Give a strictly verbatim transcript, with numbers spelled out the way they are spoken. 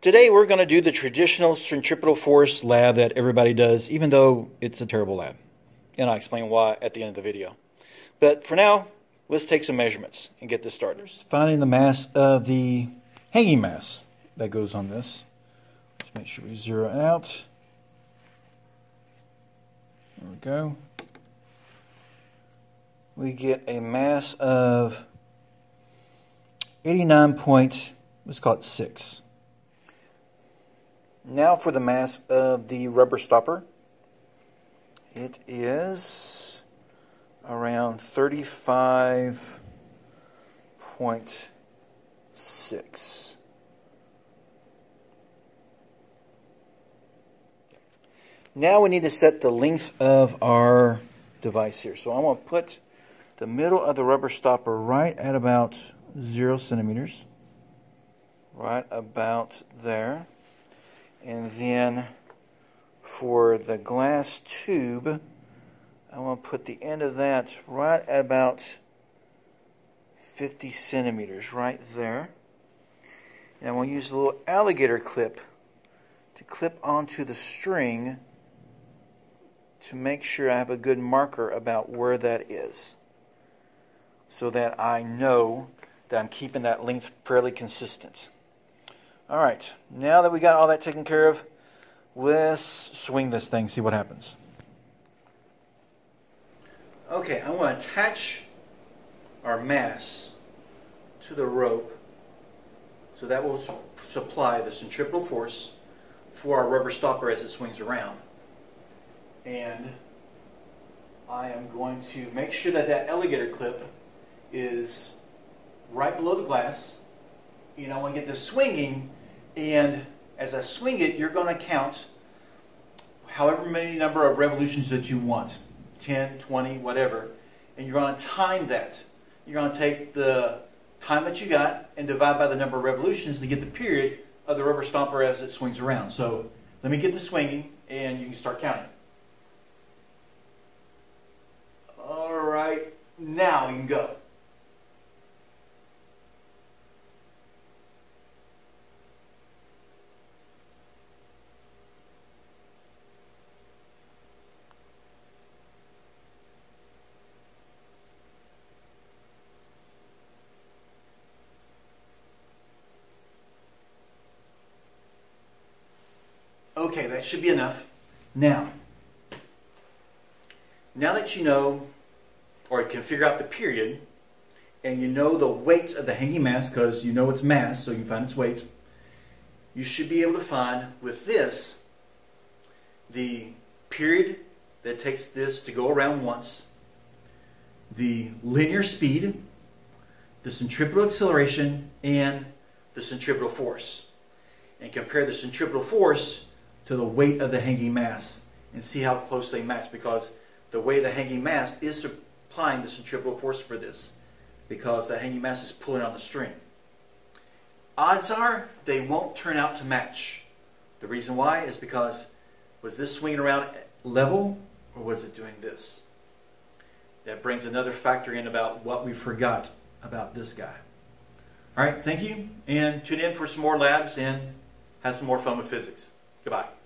Today we're going to do the traditional centripetal force lab that everybody does, even though it's a terrible lab. And I'll explain why at the end of the video. But for now, let's take some measurements and get this started. Finding the mass of the hanging mass that goes on this. Let's make sure we zero out. There we go. We get a mass of eighty-nine point, let's call it six. Now for the mass of the rubber stopper. It is around thirty-five point six. Now we need to set the length of our device here. So I'm going to put the middle of the rubber stopper right at about zero centimeters. Right about there. And then for the glass tube, I want to put the end of that right at about fifty centimeters, right there. And I want to use a little alligator clip to clip onto the string to make sure I have a good marker about where that is, so that I know that I'm keeping that length fairly consistent. All right, now that we got all that taken care of, let's swing this thing, see what happens. Okay, I want to attach our mass to the rope, so that will su supply the centripetal force for our rubber stopper as it swings around. And I am going to make sure that that alligator clip is right below the glass. You know, I want to get this swinging. And as I swing it, you're going to count however many number of revolutions that you want, ten, twenty, whatever, and you're going to time that. You're going to take the time that you got and divide by the number of revolutions to get the period of the rubber stopper as it swings around. So let me get the swinging, and you can start counting. All right, now you can go. Okay, that should be enough. Now, now that you know, or you can figure out the period, and you know the weight of the hanging mass, because you know its mass, so you can find its weight, you should be able to find, with this, the period that it takes this to go around once, the linear speed, the centripetal acceleration, and the centripetal force. And compare the centripetal force to the weight of the hanging mass and see how close they match, because the weight of the hanging mass is supplying the centripetal force for this, because the hanging mass is pulling on the string. Odds are they won't turn out to match. The reason why is because was this swinging around level or was it doing this? That brings another factor in about what we forgot about this guy. All right, thank you, and tune in for some more labs and have some more fun with physics. Goodbye.